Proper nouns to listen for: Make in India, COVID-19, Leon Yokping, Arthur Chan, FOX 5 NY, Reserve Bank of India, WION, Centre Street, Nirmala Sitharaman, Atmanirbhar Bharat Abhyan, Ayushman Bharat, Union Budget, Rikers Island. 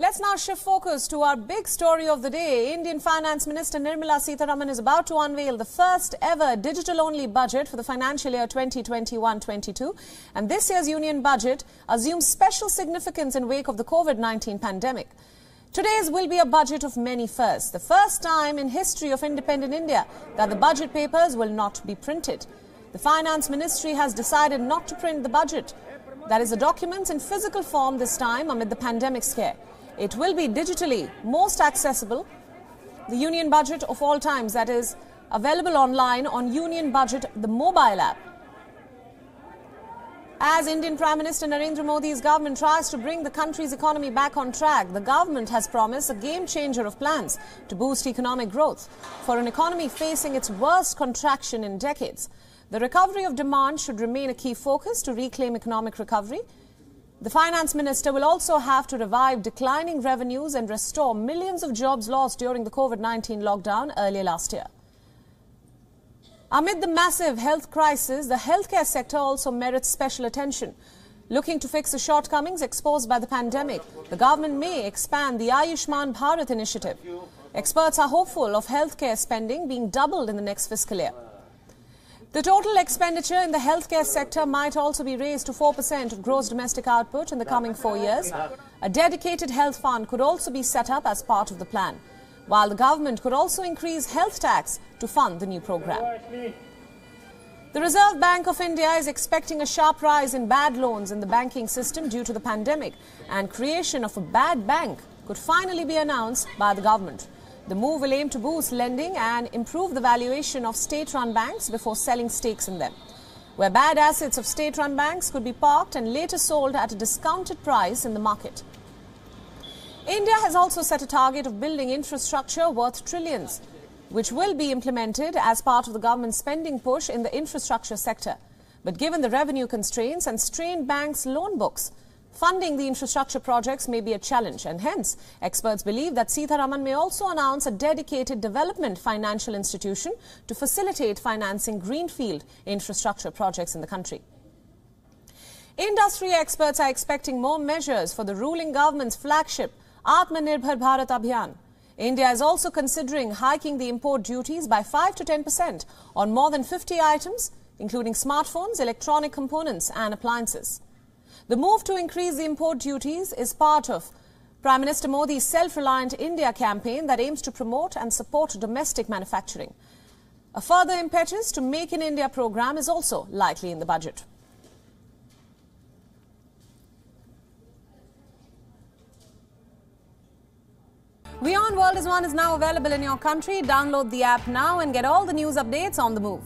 Let's now shift focus to our big story of the day. Indian Finance Minister Nirmala Sitharaman is about to unveil the first ever digital-only budget for the financial year 2021-22. And this year's Union Budget assumes special significance in wake of the COVID-19 pandemic. Today's will be a budget of many firsts. The first time in history of independent India that the budget papers will not be printed. The Finance Ministry has decided not to print the budget. That is, the documents in physical form this time amid the pandemic scare. It will be digitally most accessible. The Union Budget of all times, that is, available online on Union Budget, the mobile app. As Indian Prime Minister Narendra Modi's government tries to bring the country's economy back on track, the government has promised a game-changer of plans to boost economic growth for an economy facing its worst contraction in decades. The recovery of demand should remain a key focus to reclaim economic recovery. The Finance Minister will also have to revive declining revenues and restore millions of jobs lost during the COVID-19 lockdown earlier last year. Amid the massive health crisis, the healthcare sector also merits special attention. Looking to fix the shortcomings exposed by the pandemic, the government may expand the Ayushman Bharat initiative. Experts are hopeful of healthcare spending being doubled in the next fiscal year. The total expenditure in the healthcare sector might also be raised to 4% of gross domestic output in the coming 4 years. A dedicated health fund could also be set up as part of the plan, while the government could also increase health tax to fund the new program. The Reserve Bank of India is expecting a sharp rise in bad loans in the banking system due to the pandemic, and creation of a bad bank could finally be announced by the government. The move will aim to boost lending and improve the valuation of state-run banks before selling stakes in them, where bad assets of state-run banks could be parked and later sold at a discounted price in the market. India has also set a target of building infrastructure worth trillions, which will be implemented as part of the government's spending push in the infrastructure sector. But given the revenue constraints and strained banks' loan books, funding the infrastructure projects may be a challenge, and hence experts believe that Sitharaman may also announce a dedicated development financial institution to facilitate financing greenfield infrastructure projects in the country. Industry experts are expecting more measures for the ruling government's flagship Atmanirbhar Bharat Abhyan. India is also considering hiking the import duties by 5% to 10% on more than 50 items, including smartphones, electronic components and appliances. The move to increase the import duties is part of Prime Minister Modi's Self-Reliant India campaign that aims to promote and support domestic manufacturing. A further impetus to Make in India program is also likely in the budget. WION World is One is now available in your country. Download the app now and get all the news updates on the move.